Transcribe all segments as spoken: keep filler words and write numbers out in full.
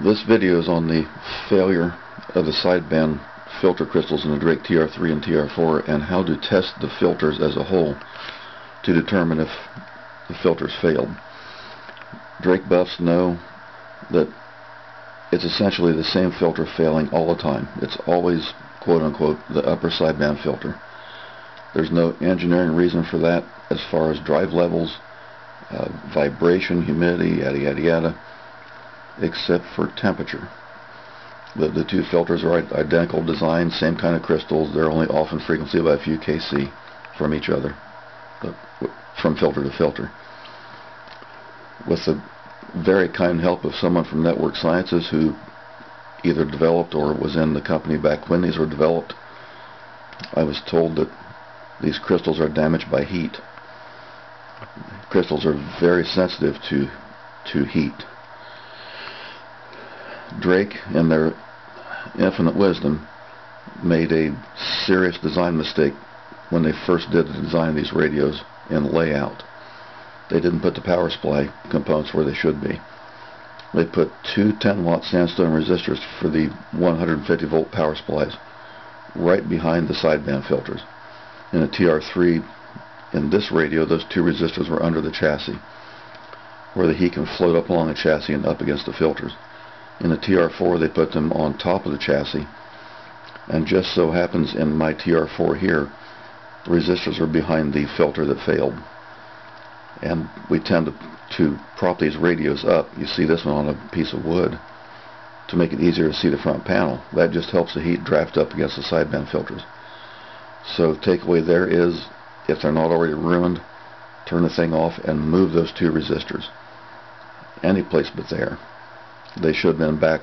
This video is on the failure of the sideband filter crystals in the Drake T R three and T R four and how to test the filters as a whole to determine if the filters failed. Drake buffs know that it's essentially the same filter failing all the time. It's always, quote unquote, the upper sideband filter. There's no engineering reason for that as far as drive levels, uh, vibration, humidity, yada yada yada, except for temperature. The, the two filters are identical design, same kind of crystals. They're only off in frequency by a few K C from each other, from filter to filter. With the very kind help of someone from Network Sciences, who either developed or was in the company back when these were developed, I was told that these crystals are damaged by heat. Crystals are very sensitive to to heat. Drake, in their infinite wisdom, made a serious design mistake when they first did the design of these radios in layout. They didn't put the power supply components where they should be. They put two ten watt sandstone resistors for the one hundred fifty volt power supplies right behind the sideband filters. In a T R three, in this radio, those two resistors were under the chassis, where the heat can float up along the chassis and up against the filters. In the T R four, they put them on top of the chassis, and just so happens in my T R four here, the resistors are behind the filter that failed. And we tend to, to prop these radios up. You see this one on a piece of wood to make it easier to see the front panel. That just helps the heat draft up against the sideband filters. So takeaway there is, if they're not already ruined, turn the thing off and move those two resistors any place but there. They should have been back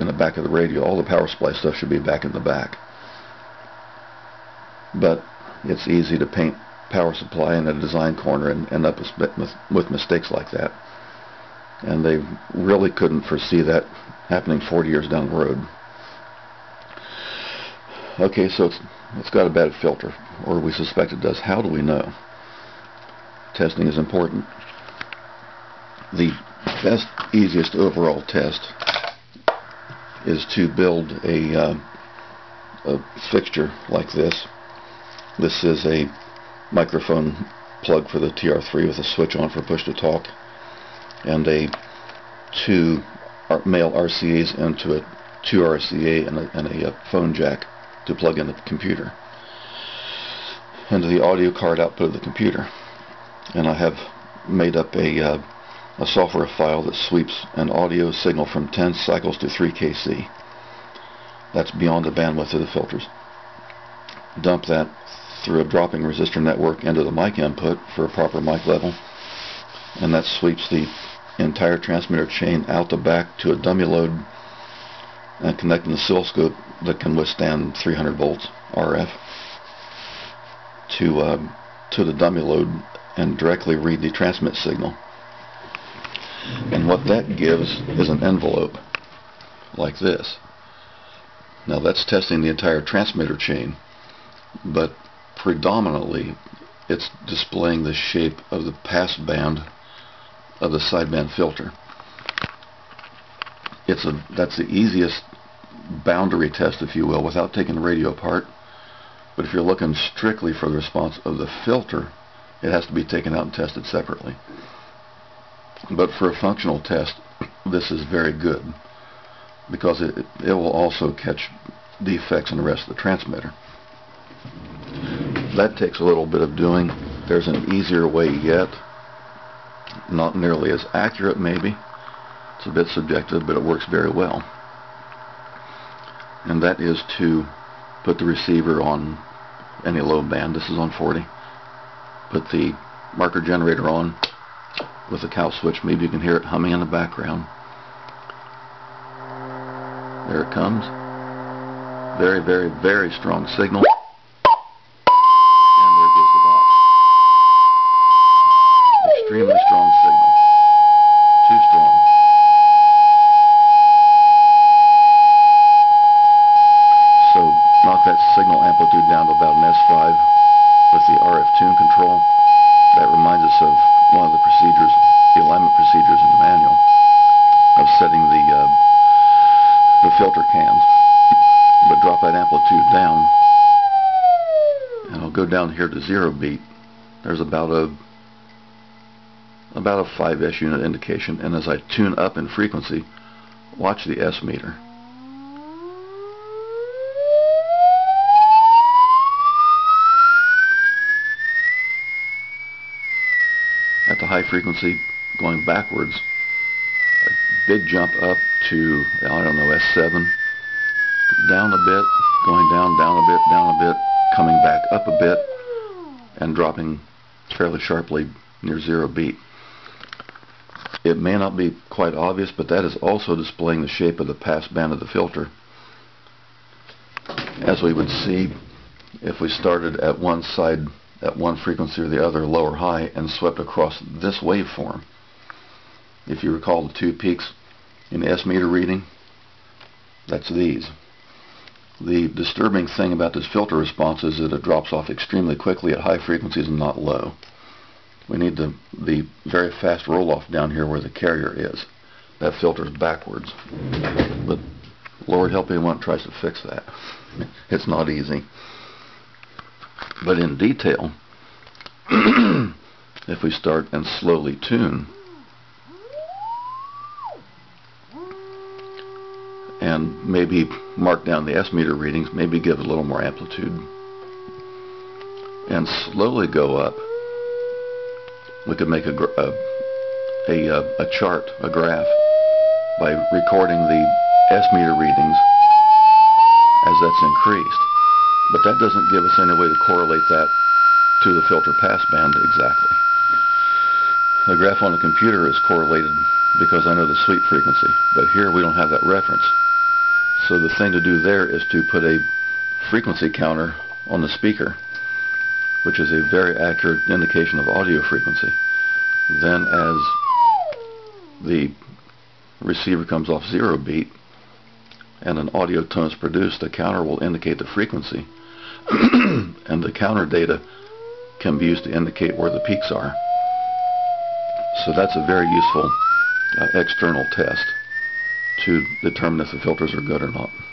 in the back of the radio. All the power supply stuff should be back in the back. But it's easy to paint power supply in a design corner and end up with mistakes like that. And they really couldn't foresee that happening forty years down the road. Okay, so it's, it's got a bad filter, or we suspect it does. How do we know? Testing is important. The best, easiest overall test is to build a, uh, a fixture like this. This is a microphone plug for the T R three with a switch on for push to talk, and a two male R C As into a two R C A and a, and a phone jack to plug in the computer into the audio card output of the computer. And I have made up a uh, a software file that sweeps an audio signal from ten cycles to three K C. That's beyond the bandwidth of the filters. Dump that through a dropping resistor network into the mic input for a proper mic level, and that sweeps the entire transmitter chain out the back to a dummy load and connect an oscilloscope that can withstand three hundred volts R F to, uh, to the dummy load and directly read the transmit signal. And what that gives is an envelope like this. Now that's testing the entire transmitter chain, but predominantly it's displaying the shape of the passband of the sideband filter. It's a that's the easiest boundary test, if you will, without taking the radio apart. But if you're looking strictly for the response of the filter, it has to be taken out and tested separately. But for a functional test, this is very good, because it, it will also catch defects in the rest of the transmitter. That takes a little bit of doing. There's an easier way yet, not nearly as accurate maybe. It's a bit subjective, but it works very well. And that is to put the receiver on any low band. This is on forty. Put the marker generator on with a cowl switch. Maybe you can hear it humming in the background. There it comes. Very, very, very strong signal. And there goes the box. Extremely strong signal. Too strong. So knock that signal amplitude down to about an S five with the R F tune control. That reminds us of one of the procedures, the alignment procedures in the manual, of setting the uh, filter cans, but drop that amplitude down, and I'll go down here to zero beat. There's about a about a five S unit indication, and as I tune up in frequency, watch the S meter. At the high frequency, going backwards, a big jump up to, I don't know, S seven, down a bit, going down, down a bit, down a bit, coming back up a bit, and dropping fairly sharply near zero beat. It may not be quite obvious, but that is also displaying the shape of the pass band of the filter. As we would see, if we started at one side, at one frequency or the other, low or high, and swept across this waveform. If you recall the two peaks in the S meter reading, that's these. The disturbing thing about this filter response is that it drops off extremely quickly at high frequencies and not low. We need the, the very fast roll-off down here where the carrier is. That filters backwards. But Lord help anyone tries to fix that. It's not easy. But in detail, if we start and slowly tune, and maybe mark down the S meter readings, maybe give a little more amplitude, and slowly go up, we could make a a, a, a chart, a graph, by recording the S meter readings as that's increased. But that doesn't give us any way to correlate that to the filter pass band exactly. The graph on the computer is correlated because I know the sweep frequency, but here we don't have that reference. So the thing to do there is to put a frequency counter on the speaker, which is a very accurate indication of audio frequency. Then as the receiver comes off zero beat and an audio tone is produced, the counter will indicate the frequency. And the counter data can be used to indicate where the peaks are. So that's a very useful uh, external test to determine if the filters are good or not.